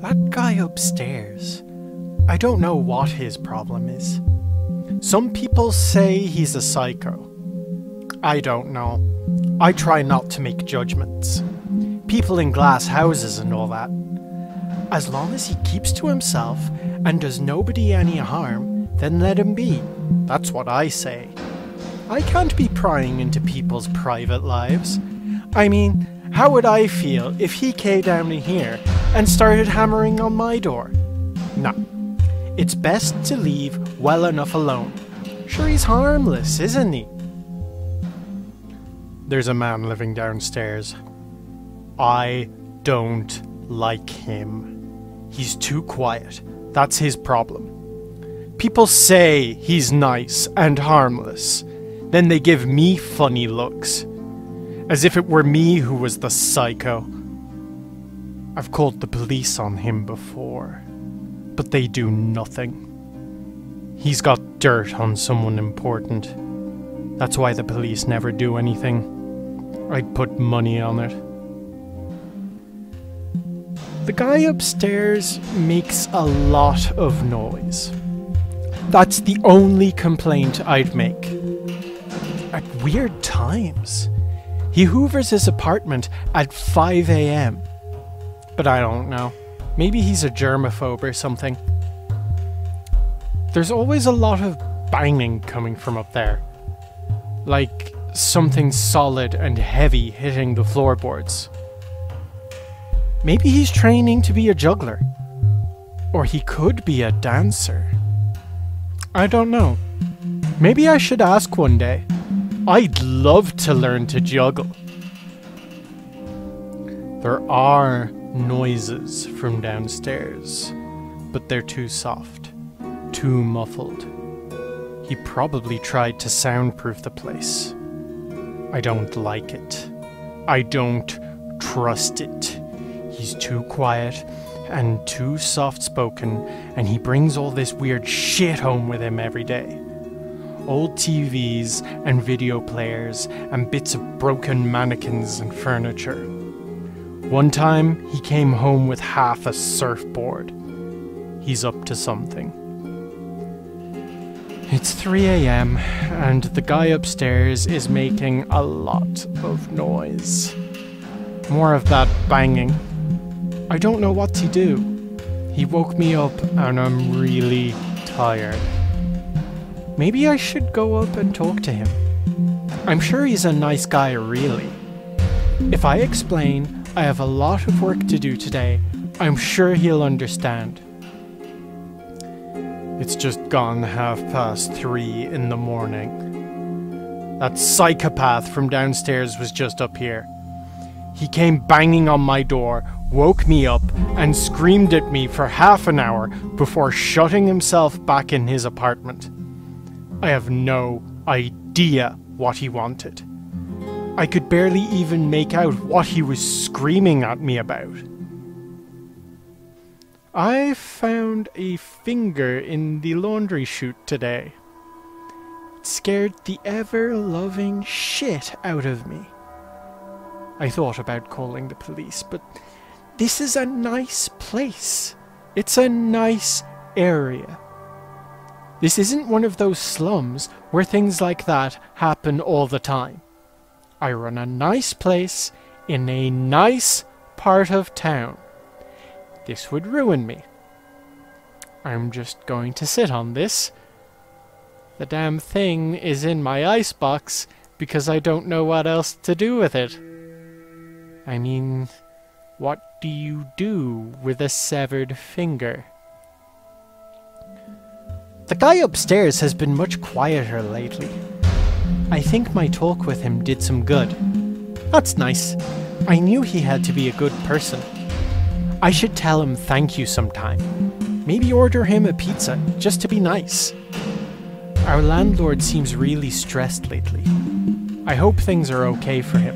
That guy upstairs, I don't know what his problem is. Some people say he's a psycho. I don't know. I try not to make judgments. People in glass houses and all that. As long as he keeps to himself and does nobody any harm, then let him be. That's what I say. I can't be prying into people's private lives. I mean, how would I feel if he came down here and started hammering on my door? No. It's best to leave well enough alone. Sure, he's harmless, isn't he? There's a man living downstairs. I don't like him. He's too quiet. That's his problem. People say he's nice and harmless. Then they give me funny looks. As if it were me who was the psycho. I've called the police on him before, but they do nothing. He's got dirt on someone important. That's why the police never do anything. I'd put money on it. The guy upstairs makes a lot of noise. That's the only complaint I'd make. At weird times. He hoovers his apartment at 5 a.m. But I don't know. Maybe he's a germaphobe or something. There's always a lot of banging coming from up there. Like something solid and heavy hitting the floorboards. Maybe he's training to be a juggler. Or he could be a dancer. I don't know. Maybe I should ask one day. I'd love to learn to juggle. There are noises from downstairs, but they're too soft, too muffled. He probably tried to soundproof the place. I don't like it. I don't trust it. He's too quiet and too soft-spoken, and he brings all this weird shit home with him every day. Old TVs and video players and bits of broken mannequins and furniture. One time, he came home with half a surfboard. He's up to something. It's 3 a.m. and the guy upstairs is making a lot of noise. More of that banging. I don't know what to do. He woke me up and I'm really tired. Maybe I should go up and talk to him. I'm sure he's a nice guy, really. If I explain, I have a lot of work to do today, I'm sure he'll understand. It's just gone 3:30 in the morning. That psychopath from downstairs was just up here. He came banging on my door, woke me up, and screamed at me for half an hour before shutting himself back in his apartment. I have no idea what he wanted. I could barely even make out what he was screaming at me about. I found a finger in the laundry chute today. It scared the ever-loving shit out of me. I thought about calling the police, but this is a nice place. It's a nice area. This isn't one of those slums where things like that happen all the time. I run a nice place in a nice part of town. This would ruin me. I'm just going to sit on this. The damn thing is in my icebox because I don't know what else to do with it. I mean, what do you do with a severed finger? The guy upstairs has been much quieter lately. I think my talk with him did some good. That's nice. I knew he had to be a good person. I should tell him thank you sometime. Maybe order him a pizza, just to be nice. Our landlord seems really stressed lately. I hope things are okay for him.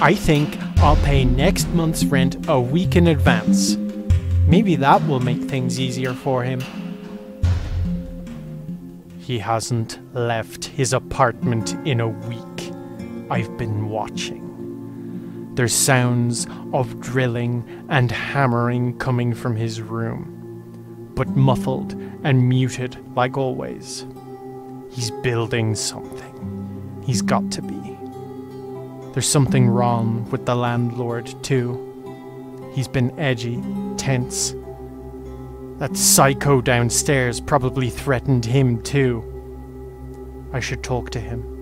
I think I'll pay next month's rent a week in advance. Maybe that will make things easier for him. He hasn't left his apartment in a week. I've been watching. There's sounds of drilling and hammering coming from his room, but muffled and muted like always. He's building something. He's got to be. There's something wrong with the landlord, too. He's been edgy, tense. That psycho downstairs probably threatened him, too. I should talk to him.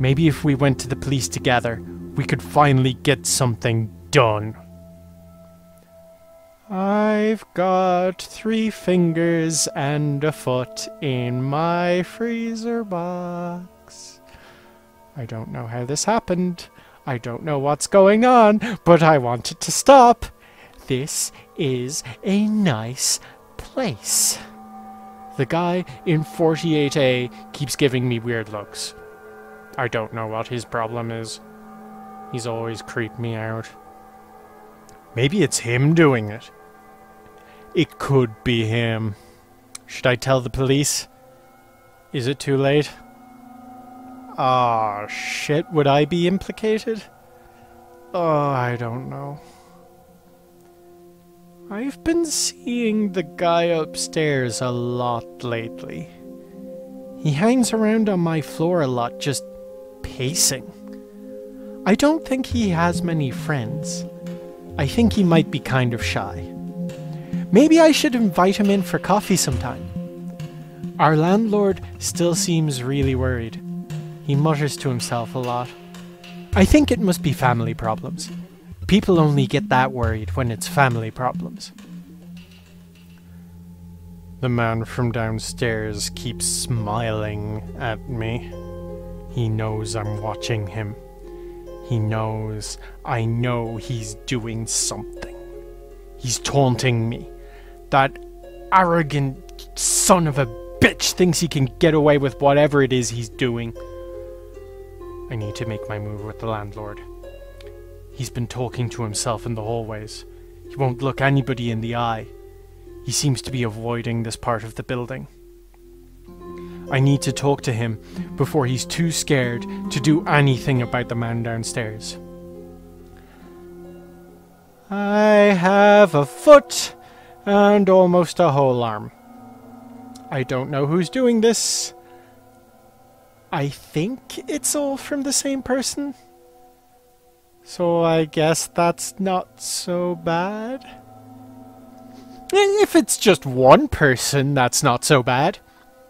Maybe if we went to the police together, we could finally get something done. I've got 3 fingers and a foot in my freezer box. I don't know how this happened. I don't know what's going on, but I want it to stop. This is a nice place. The guy in 48A keeps giving me weird looks. I don't know what his problem is. He's always creeped me out. Maybe it's him doing it. It could be him. Should I tell the police? Is it too late? Ah, shit, would I be implicated? Oh, I don't know. I've been seeing the guy upstairs a lot lately. He hangs around on my floor a lot, just pacing. I don't think he has many friends. I think he might be kind of shy. Maybe I should invite him in for coffee sometime. Our landlord still seems really worried. He mutters to himself a lot. I think it must be family problems. People only get that worried when it's family problems. The man from downstairs keeps smiling at me. He knows I'm watching him. He knows, I know he's doing something. He's taunting me. That arrogant son of a bitch thinks he can get away with whatever it is he's doing. I need to make my move with the landlord. He's been talking to himself in the hallways. He won't look anybody in the eye. He seems to be avoiding this part of the building. I need to talk to him before he's too scared to do anything about the man downstairs. I have a foot and almost a whole arm. I don't know who's doing this. I think it's all from the same person. So I guess that's not so bad. If it's just one person, that's not so bad.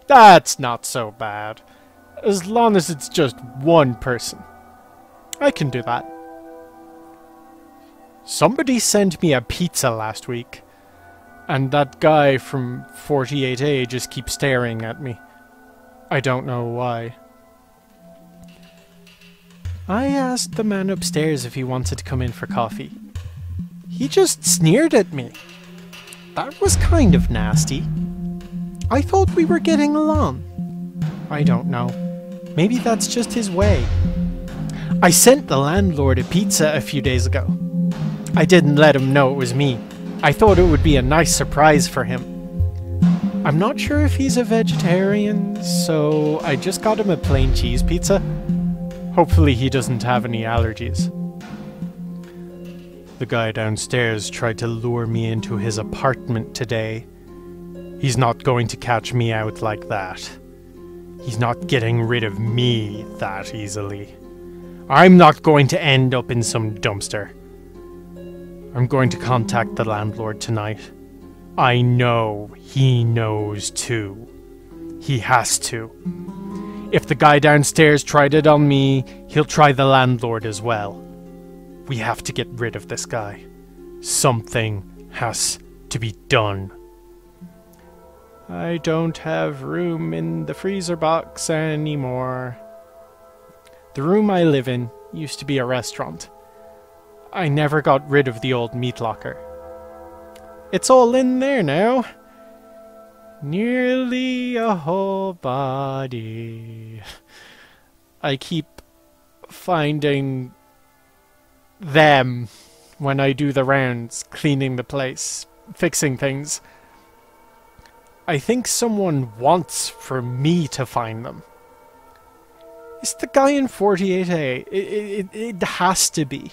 That's not so bad. As long as it's just one person. I can do that. Somebody sent me a pizza last week. And that guy from 48A just keeps staring at me. I don't know why. I asked the man upstairs if he wanted to come in for coffee. He just sneered at me. That was kind of nasty. I thought we were getting along. I don't know. Maybe that's just his way. I sent the landlord a pizza a few days ago. I didn't let him know it was me. I thought it would be a nice surprise for him. I'm not sure if he's a vegetarian, so I just got him a plain cheese pizza. Hopefully he doesn't have any allergies. The guy downstairs tried to lure me into his apartment today. He's not going to catch me out like that. He's not getting rid of me that easily. I'm not going to end up in some dumpster. I'm going to contact the landlord tonight. I know he knows too. He has to. If the guy downstairs tried it on me, he'll try the landlord as well. We have to get rid of this guy. Something has to be done. I don't have room in the freezer box anymore. The room I live in used to be a restaurant. I never got rid of the old meat locker. It's all in there now. Nearly a whole body. I keep finding them when I do the rounds, cleaning the place, fixing things. I think someone wants for me to find them. It's the guy in 48A. It has to be.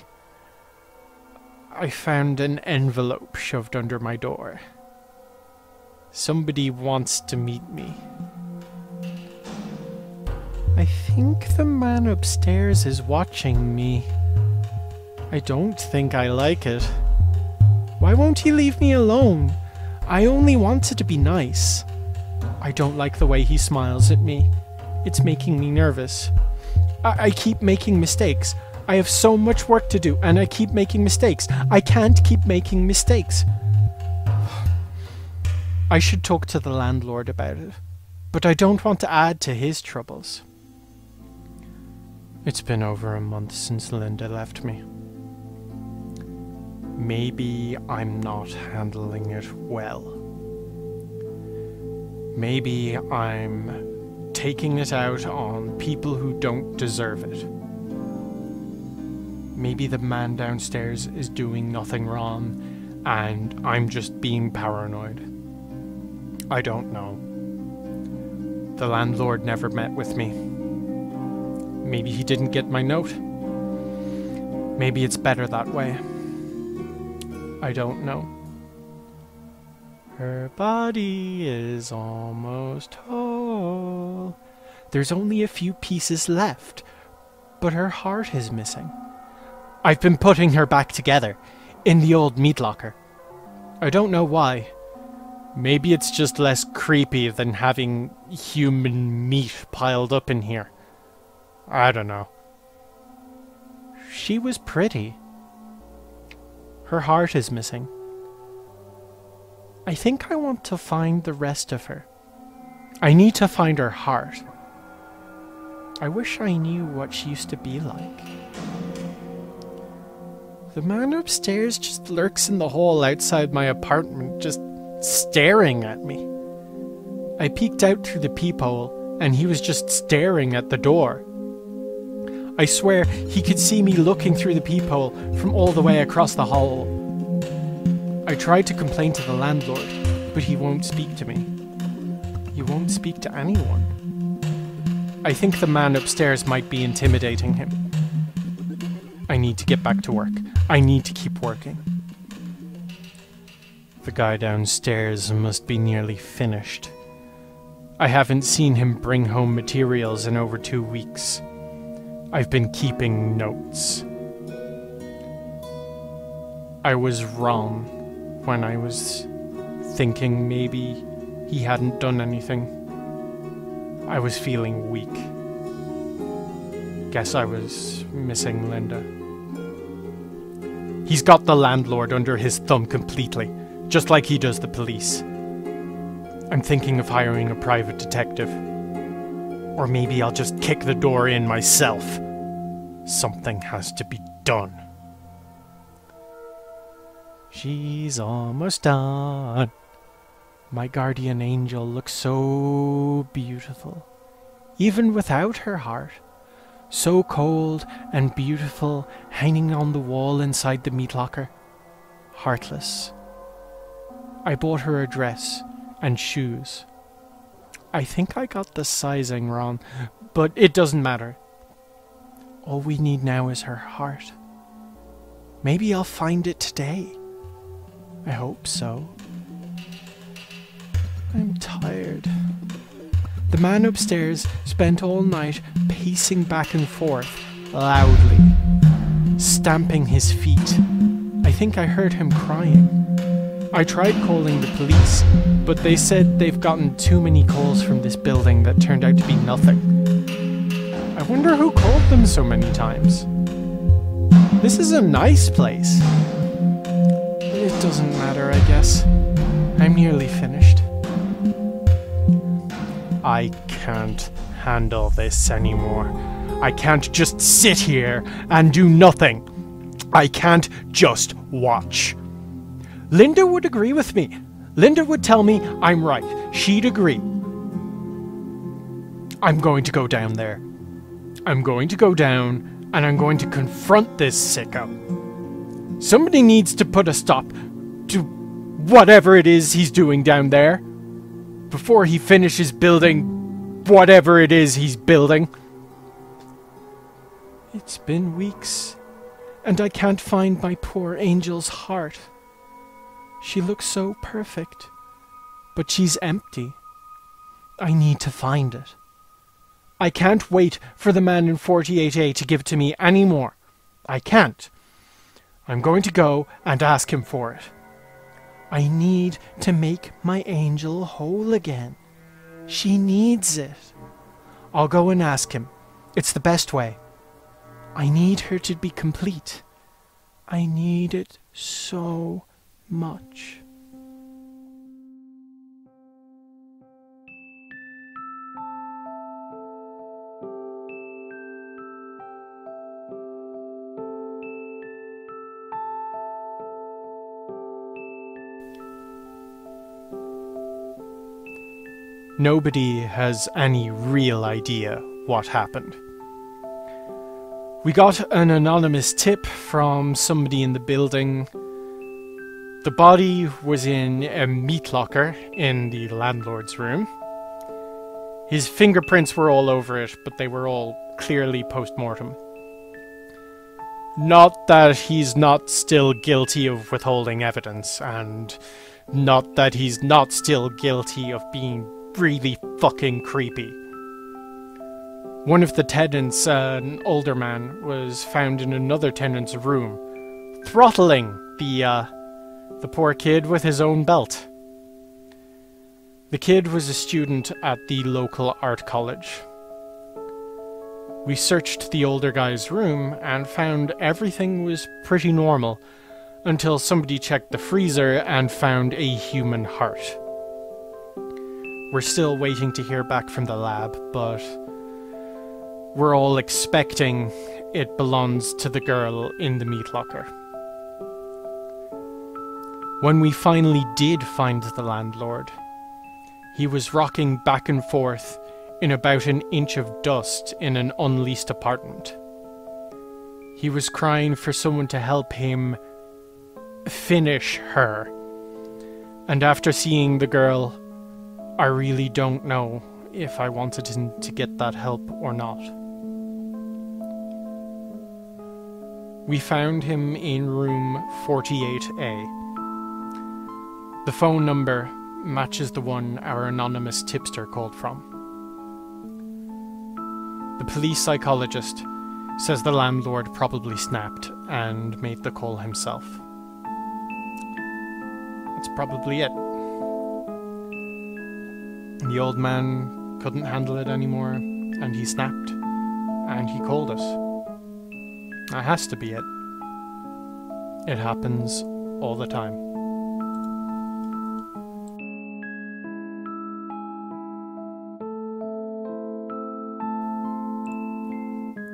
I found an envelope shoved under my door. Somebody wants to meet me. I think the man upstairs is watching me. I don't think I like it. Why won't he leave me alone? I only wanted to be nice. I don't like the way he smiles at me. It's making me nervous. I keep making mistakes. I have so much work to do, and I keep making mistakes. I can't keep making mistakes. I should talk to the landlord about it, but I don't want to add to his troubles. It's been over a month since Linda left me. Maybe I'm not handling it well. Maybe I'm taking it out on people who don't deserve it. Maybe the man downstairs is doing nothing wrong and I'm just being paranoid. I don't know. The landlord never met with me. Maybe he didn't get my note. Maybe it's better that way. I don't know. Her body is almost whole. There's only a few pieces left, but her heart is missing. I've been putting her back together in the old meat locker. I don't know why. Maybe it's just less creepy than having human meat piled up in here. I don't know. She was pretty. Her heart is missing. I think I want to find the rest of her. I need to find her heart. I wish I knew what she used to be like. The man upstairs just lurks in the hall outside my apartment, just staring at me. I peeked out through the peephole, and he was just staring at the door. I swear, he could see me looking through the peephole from all the way across the hall. I tried to complain to the landlord, but he won't speak to me. He won't speak to anyone. I think the man upstairs might be intimidating him. I need to get back to work. I need to keep working. The guy downstairs must be nearly finished. I haven't seen him bring home materials in over 2 weeks. I've been keeping notes. I was wrong when I was thinking maybe he hadn't done anything. I was feeling weak. Guess I was missing Linda. He's got the landlord under his thumb completely, just like he does the police. I'm thinking of hiring a private detective. Or maybe I'll just kick the door in myself. Something has to be done. She's almost done. My guardian angel looks so beautiful. Even without her heart. So cold and beautiful, hanging on the wall inside the meat locker. Heartless. I bought her a dress and shoes. I think I got the sizing wrong, but it doesn't matter. All we need now is her heart. Maybe I'll find it today. I hope so. I'm tired. The man upstairs spent all night pacing back and forth, loudly, stamping his feet. I think I heard him crying. I tried calling the police, but they said they've gotten too many calls from this building that turned out to be nothing. I wonder who called them so many times. This is a nice place. It doesn't matter, I guess. I'm nearly finished. I can't handle this anymore. I can't just sit here and do nothing. I can't just watch. Linda would agree with me. Linda would tell me I'm right. She'd agree. I'm going to go down there. I'm going to go down and I'm going to confront this sicko. Somebody needs to put a stop to whatever it is he's doing down there before he finishes building whatever it is he's building. It's been weeks, and I can't find my poor angel's heart. She looks so perfect, but she's empty. I need to find it. I can't wait for the man in 48A to give it to me anymore. I can't. I'm going to go and ask him for it. I need to make my angel whole again. She needs it. I'll go and ask him. It's the best way. I need her to be complete. I need it so much. Nobody has any real idea what happened. We got an anonymous tip from somebody in the building. The body was in a meat locker in the landlord's room. His fingerprints were all over it, but they were all clearly post-mortem. Not that he's not still guilty of withholding evidence, and not that he's not still guilty of being really fucking creepy. One of the tenants, an older man, was found in another tenant's room, throttling the poor kid with his own belt. The kid was a student at the local art college. We searched the older guy's room and found everything was pretty normal, until somebody checked the freezer and found a human heart. We're still waiting to hear back from the lab, but we're all expecting it belongs to the girl in the meat locker. When we finally did find the landlord, he was rocking back and forth in about an inch of dust in an unleased apartment. He was crying for someone to help him finish her, and after seeing the girl, I really don't know if I wanted him to get that help or not. We found him in room 48A. The phone number matches the one our anonymous tipster called from. The police psychologist says the landlord probably snapped and made the call himself. That's probably it. The old man couldn't handle it anymore, and he snapped, and he called us. That has to be it. It happens all the time.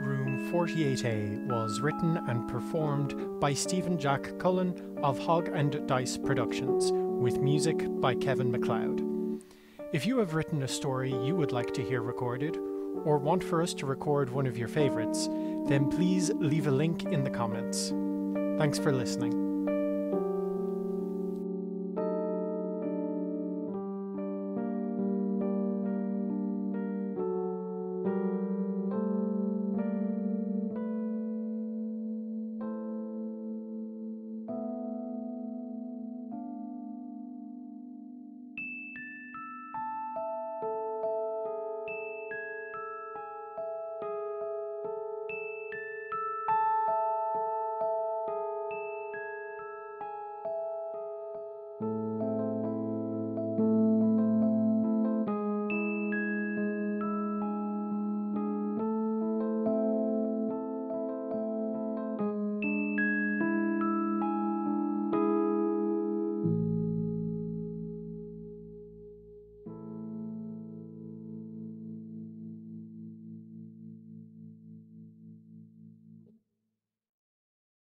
Room 48A was written and performed by Stephen Jack Cullen of Hog and Dice Productions, with music by Kevin MacLeod. If you have written a story you would like to hear recorded, or want for us to record one of your favorites, then please leave a link in the comments. Thanks for listening.